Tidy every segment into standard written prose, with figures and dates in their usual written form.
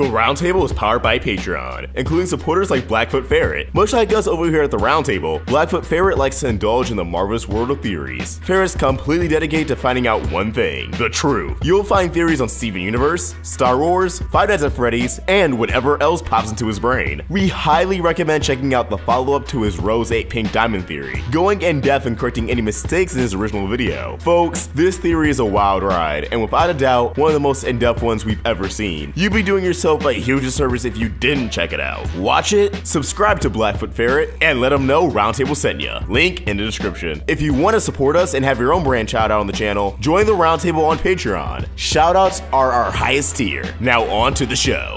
The Roundtable is powered by Patreon, including supporters like Blackfoot Ferret. Much like us over here at the Roundtable, Blackfoot Ferret likes to indulge in the marvelous world of theories. Ferret's completely dedicated to finding out one thing, the truth. You'll find theories on Steven Universe, Star Wars, Five Nights at Freddy's, and whatever else pops into his brain. We highly recommend checking out the follow-up to his Rose 8 Pink Diamond theory, going in-depth and correcting any mistakes in his original video. Folks, this theory is a wild ride, and without a doubt, one of the most in-depth ones we've ever seen. You'd be doing yourself a huge disservice if you didn't check it out. Watch it, subscribe to Blackfoot Ferret, and let him know Roundtable sent ya. Link in the description. If you want to support us and have your own brand shout out on the channel, join the Roundtable on Patreon. Shoutouts are our highest tier. Now on to the show.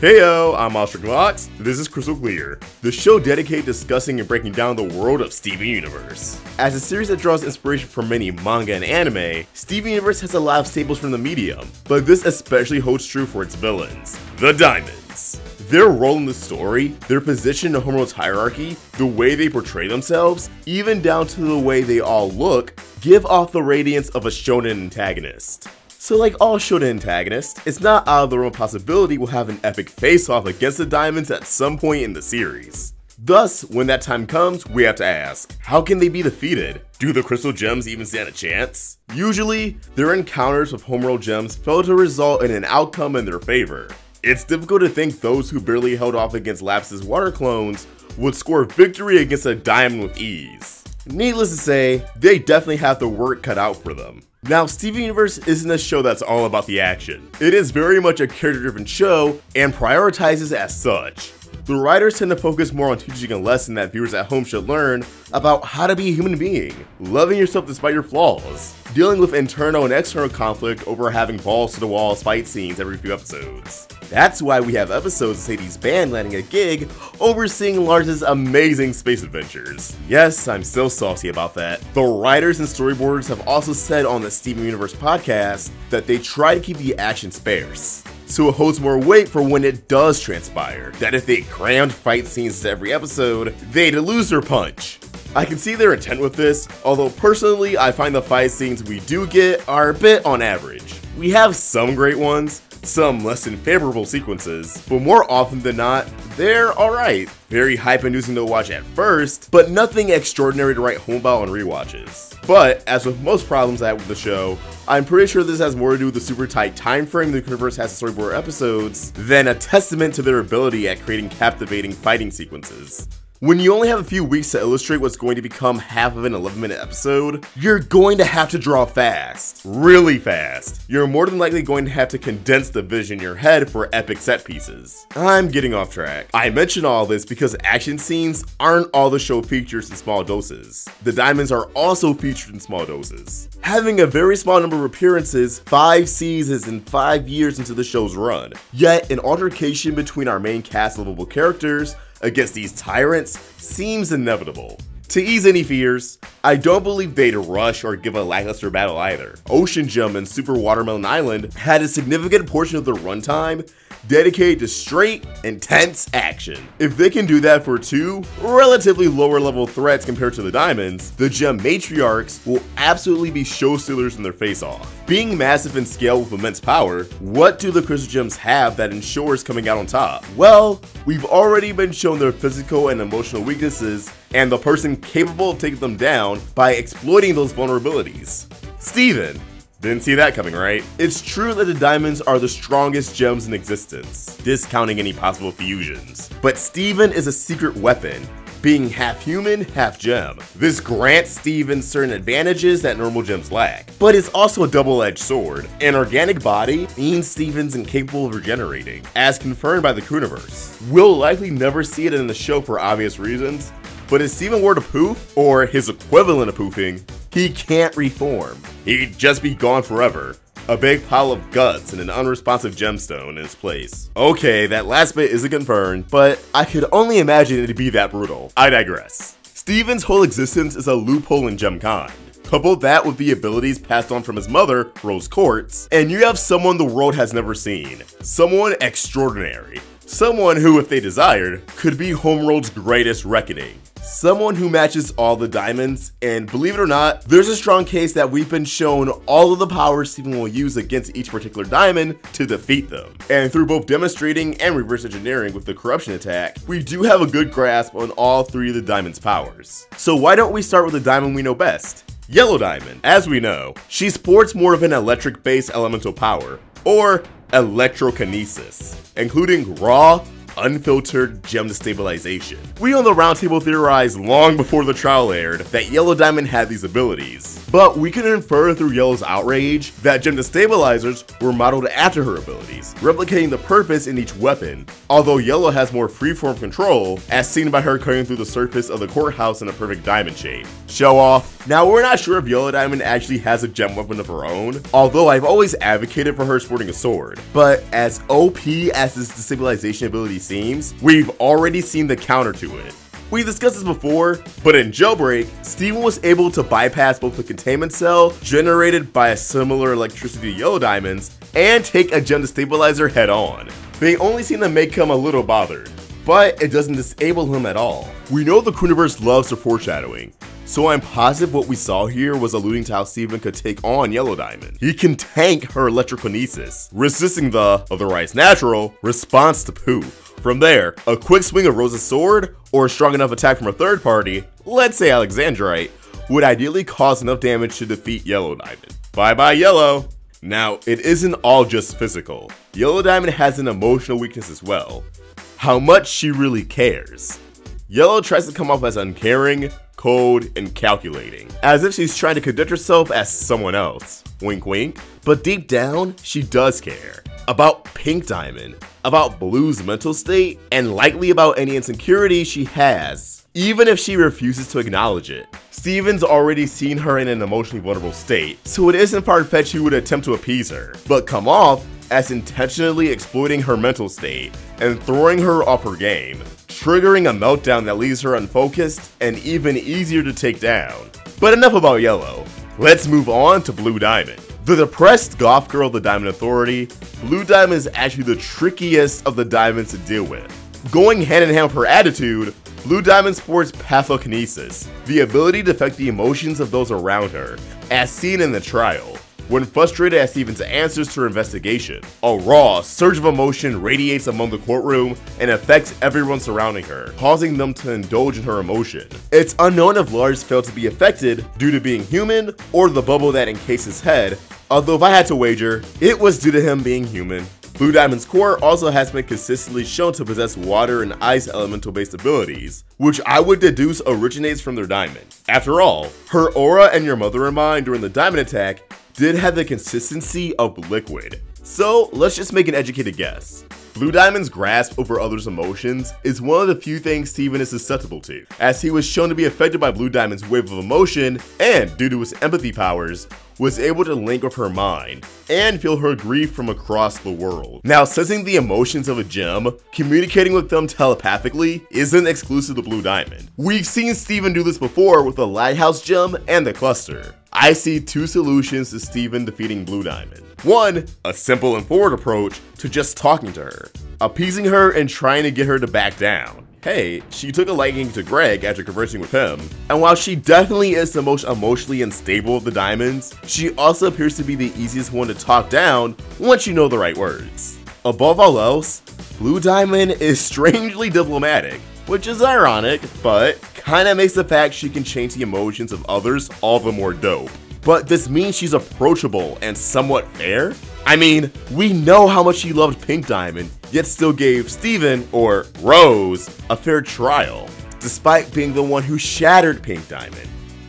Heyo, I'm Austric Locks, this is Crystal Clear, the show dedicated to discussing and breaking down the world of Steven Universe. As a series that draws inspiration from many manga and anime, Steven Universe has a lot of staples from the medium, but this especially holds true for its villains, the Diamonds. Their role in the story, their position in Homeworld's hierarchy, the way they portray themselves, even down to the way they all look, give off the radiance of a shonen antagonist. So like all shonen antagonists, it's not out of the realm of possibility we'll have an epic face-off against the Diamonds at some point in the series. Thus, when that time comes, we have to ask, how can they be defeated? Do the Crystal Gems even stand a chance? Usually, their encounters with Homeworld Gems fail to result in an outcome in their favor. It's difficult to think those who barely held off against Lapis' water clones would score victory against a Diamond with ease. Needless to say, they definitely have the work cut out for them. Now, Steven Universe isn't a show that's all about the action. It is very much a character-driven show and prioritizes as such. The writers tend to focus more on teaching a lesson that viewers at home should learn about how to be a human being, loving yourself despite your flaws, dealing with internal and external conflict over having balls to the walls fight scenes every few episodes. That's why we have episodes of Sadie's band landing a gig, overseeing Lars's amazing space adventures. Yes, I'm so saucy about that. The writers and storyboarders have also said on the Steven Universe podcast that they try to keep the action sparse, so it holds more weight for when it does transpire, that if they crammed fight scenes to every episode, they'd lose their punch. I can see their intent with this, although personally I find the fight scenes we do get are a bit on average. We have some great ones, some less than favorable sequences, but more often than not, they're alright. Very hype-inducing to watch at first, but nothing extraordinary to write home about on rewatches. But, as with most problems I have with the show, I'm pretty sure this has more to do with the super tight time frame the Crewniverse has to storyboard episodes than a testament to their ability at creating captivating fighting sequences. When you only have a few weeks to illustrate what's going to become half of an 11-minute episode, you're going to have to draw fast. Really fast. You're more than likely going to have to condense the vision in your head for epic set pieces. I'm getting off track. I mention all this because action scenes aren't all the show features in small doses. The Diamonds are also featured in small doses, having a very small number of appearances 5 seasons and 5 years into the show's run. Yet, an altercation between our main cast lovable characters against these tyrants seems inevitable. To ease any fears, I don't believe they'd rush or give a lackluster battle either. Ocean Gem and Super Watermelon Island had a significant portion of their runtime dedicated to straight, intense action. If they can do that for two relatively lower level threats compared to the Diamonds, the Gem Matriarchs will absolutely be show stealers in their face-off. Being massive in scale with immense power, what do the Crystal Gems have that ensures coming out on top? Well, we've already been shown their physical and emotional weaknesses and the person capable of taking them down by exploiting those vulnerabilities. Steven. Didn't see that coming, right? It's true that the Diamonds are the strongest gems in existence, discounting any possible fusions. But Steven is a secret weapon, being half human, half gem. This grants Steven certain advantages that normal gems lack, but it's also a double-edged sword. An organic body means Steven's incapable of regenerating, as confirmed by the Crewniverse. We'll likely never see it in the show for obvious reasons, but if Steven were to poof, or his equivalent of poofing, he can't reform. He'd just be gone forever. A big pile of guts and an unresponsive gemstone in its place. Okay, that last bit isn't confirmed, but I could only imagine it'd be that brutal. I digress. Steven's whole existence is a loophole in Gemcon. Couple that with the abilities passed on from his mother, Rose Quartz, and you have someone the world has never seen. Someone extraordinary. Someone who, if they desired, could be Homeworld's greatest reckoning. someone who matches all the diamonds, and believe it or not, there's a strong case that we've been shown all of the powers Steven will use against each particular diamond to defeat them. And through both demonstrating and reverse engineering with the corruption attack, we do have a good grasp on all three of the diamond's powers. So why don't we start with the diamond we know best? Yellow Diamond. As we know, she sports more of an electric-based elemental power, or electrokinesis, including raw, unfiltered gem destabilization. We on the Roundtable theorized long before the trial aired that Yellow Diamond had these abilities, but we can infer through Yellow's outrage that gem destabilizers were modeled after her abilities, replicating the purpose in each weapon, although Yellow has more freeform control, as seen by her cutting through the surface of the courthouse in a perfect diamond shape. Show off. Now, we're not sure if Yellow Diamond actually has a gem weapon of her own, although I've always advocated for her sporting a sword, but as OP as this destabilization ability seems, we've already seen the counter to it. We discussed this before, but in Jailbreak, Steven was able to bypass both the containment cell generated by a similar electricity to Yellow Diamond's and take a gem destabilizer head on. They only seem to make him a little bothered, but it doesn't disable him at all. We know the Crewniverse loves to foreshadowing, so I'm positive what we saw here was alluding to how Steven could take on Yellow Diamond. He can tank her electrokinesis, resisting the, otherwise natural, response to poo. From there, a quick swing of Rose's sword, or a strong enough attack from a third party, let's say Alexandrite, would ideally cause enough damage to defeat Yellow Diamond. Bye bye Yellow! Now, it isn't all just physical. Yellow Diamond has an emotional weakness as well. How much she really cares. Yellow tries to come off as uncaring, cold, and calculating, as if she's trying to conduct herself as someone else, wink wink, but deep down, she does care. About Pink Diamond, about Blue's mental state, and likely about any insecurity she has, even if she refuses to acknowledge it. Steven's already seen her in an emotionally vulnerable state, so it isn't far-fetched he would attempt to appease her, but come off as intentionally exploiting her mental state and throwing her off her game, triggering a meltdown that leaves her unfocused and even easier to take down. But enough about Yellow, let's move on to Blue Diamond. The depressed goth girl of the Diamond Authority, Blue Diamond is actually the trickiest of the diamonds to deal with. Going hand in hand with her attitude, Blue Diamond sports pathokinesis, the ability to affect the emotions of those around her, as seen in the trial, when frustrated at Steven's answers to her investigation. A raw surge of emotion radiates among the courtroom and affects everyone surrounding her, causing them to indulge in her emotion. It's unknown if Lars failed to be affected due to being human or the bubble that encased his head, although if I had to wager, it was due to him being human. Blue Diamond's core also has been consistently shown to possess water and ice elemental-based abilities, which I would deduce originates from their diamond. After all, her aura and your mother in mind during the diamond attack did have the consistency of liquid. So let's just make an educated guess. Blue Diamond's grasp over others' emotions is one of the few things Steven is susceptible to, as he was shown to be affected by Blue Diamond's wave of emotion and, due to his empathy powers, was able to link with her mind and feel her grief from across the world. Now, sensing the emotions of a gem, communicating with them telepathically isn't exclusive to Blue Diamond. We've seen Steven do this before with the Lighthouse Gem and the Cluster. I see two solutions to Steven defeating Blue Diamond. One, a simple and forward approach to just talking to her, appeasing her and trying to get her to back down. Hey, she took a liking to Greg after conversing with him, and while she definitely is the most emotionally unstable of the diamonds, she also appears to be the easiest one to talk down once you know the right words. Above all else, Blue Diamond is strangely diplomatic, which is ironic, but kinda makes the fact she can change the emotions of others all the more dope. But this means she's approachable and somewhat fair? I mean, we know how much she loved Pink Diamond, yet still gave Steven, or Rose, a fair trial, despite being the one who shattered Pink Diamond,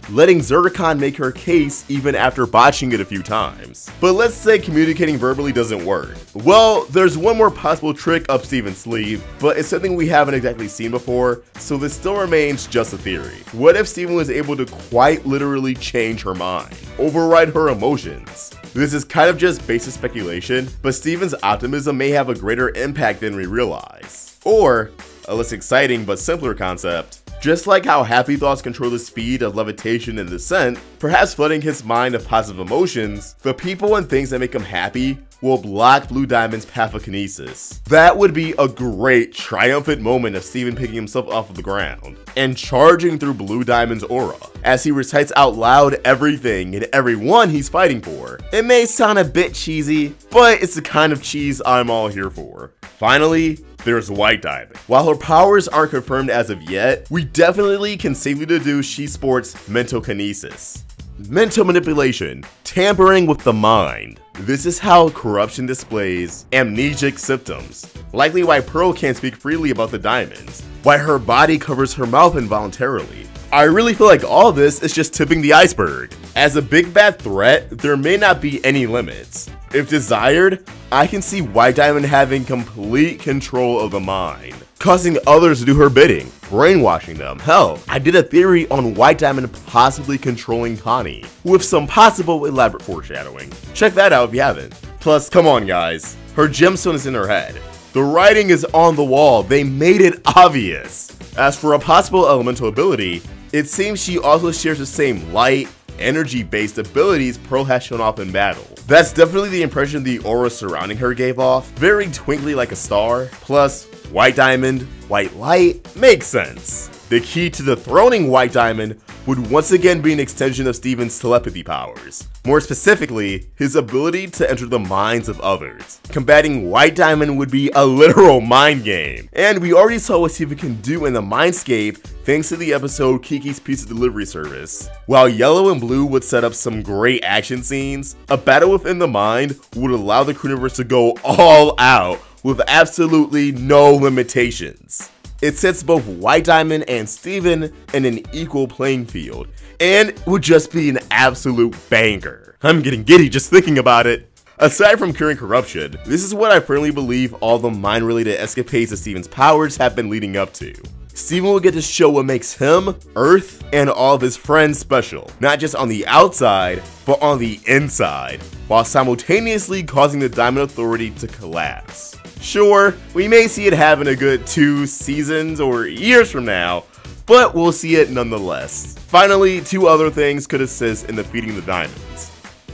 letting Zircon make her case even after botching it a few times. But let's say communicating verbally doesn't work. Well, there's one more possible trick up Steven's sleeve, but it's something we haven't exactly seen before, so this still remains just a theory. What if Steven was able to quite literally change her mind, override her emotions? This is kind of just basic speculation, but Steven's optimism may have a greater impact than we realize. Or, a less exciting but simpler concept, just like how happy thoughts control the speed of levitation and descent, perhaps flooding his mind of positive emotions, the people and things that make him happy will block Blue Diamond's pathokinesis. That would be a great triumphant moment of Steven picking himself off of the ground and charging through Blue Diamond's aura as he recites out loud everything and everyone he's fighting for. It may sound a bit cheesy, but it's the kind of cheese I'm all here for. Finally, there's White Diamond. While her powers aren't confirmed as of yet, we definitely can safely deduce she sports mental kinesis. Mental manipulation, tampering with the mind. This is how corruption displays amnesic symptoms. Likely why Pearl can't speak freely about the diamonds, why her body covers her mouth involuntarily. I really feel like all this is just tipping the iceberg. As a big bad threat, there may not be any limits. If desired, I can see White Diamond having complete control of the mind, causing others to do her bidding, brainwashing them. Hell, I did a theory on White Diamond possibly controlling Connie, with some possible elaborate foreshadowing. Check that out if you haven't. Plus, come on guys, her gemstone is in her head. The writing is on the wall, they made it obvious. As for a possible elemental ability, it seems she also shares the same light, energy-based abilities Pearl has shown off in battle. That's definitely the impression the aura surrounding her gave off, very twinkly like a star. Plus, White Diamond, white light, makes sense. The key to dethroning White Diamond would once again be an extension of Steven's telepathy powers. More specifically, his ability to enter the minds of others. Combating White Diamond would be a literal mind game. And we already saw what Steven can do in the mindscape thanks to the episode Kiki's Pizza Delivery Service. While Yellow and Blue would set up some great action scenes, a battle within the mind would allow the Crewniverse to go all out with absolutely no limitations. It sets both White Diamond and Steven in an equal playing field, and would just be an absolute banger. I'm getting giddy just thinking about it. Aside from curing corruption, this is what I firmly believe all the mind-related escapades of Steven's powers have been leading up to. Steven will get to show what makes him, Earth, and all of his friends special, not just on the outside, but on the inside, while simultaneously causing the Diamond Authority to collapse. Sure, we may see it happen a good 2 seasons or years from now, but we'll see it nonetheless. Finally, 2 other things could assist in defeating the diamonds.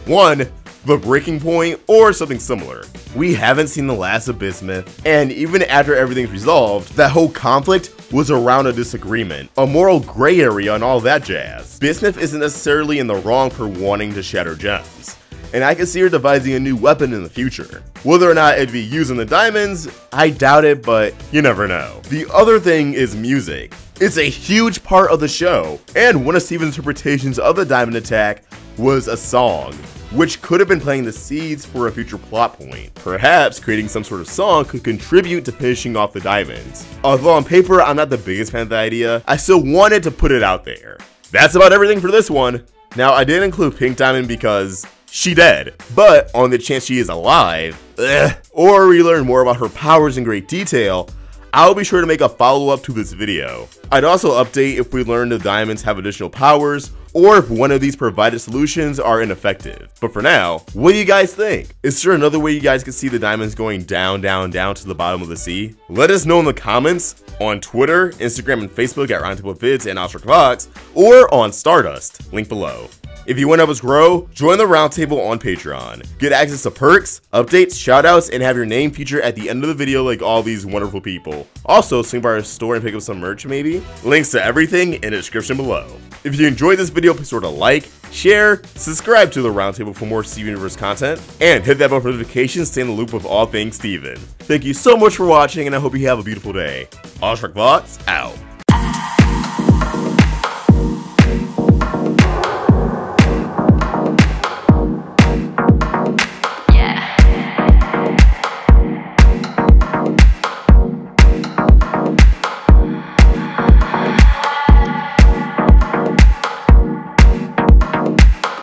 1. The breaking point or something similar. We haven't seen the last of Bismuth, and even after everything's resolved, that whole conflict was around a disagreement, a moral gray area and all that jazz. Bismuth isn't necessarily in the wrong for wanting to shatter gems, and I can see her devising a new weapon in the future. Whether or not it'd be used in the diamonds, I doubt it, but you never know. The other thing is music. It's a huge part of the show, and one of Steven's interpretations of the diamond attack was a song, which could have been playing the seeds for a future plot point. Perhaps creating some sort of song could contribute to finishing off the diamonds. Although on paper I'm not the biggest fan of the idea, I still wanted to put it out there. That's about everything for this one. Now I didn't include Pink Diamond because she dead, but on the chance she is alive, or we learn more about her powers in great detail, I'll be sure to make a follow-up to this video. I'd also update if we learn the diamonds have additional powers, or if one of these provided solutions are ineffective. But for now, what do you guys think? Is there another way you guys can see the diamonds going down, down, down to the bottom of the sea? Let us know in the comments, on Twitter, Instagram, and Facebook at Roundtablevids and AwestruckVox, or on Stardust, link below. If you want to help us grow, join the Roundtable on Patreon. Get access to perks, updates, shoutouts, and have your name featured at the end of the video like all these wonderful people. Also, swing by our store and pick up some merch maybe. Links to everything in the description below. If you enjoyed this video, please sort of like, share, subscribe to the Roundtable for more Steven Universe content, and hit that bell for notifications to stay in the loop with all things Steven. Thank you so much for watching, and I hope you have a beautiful day. AwestruckVox out.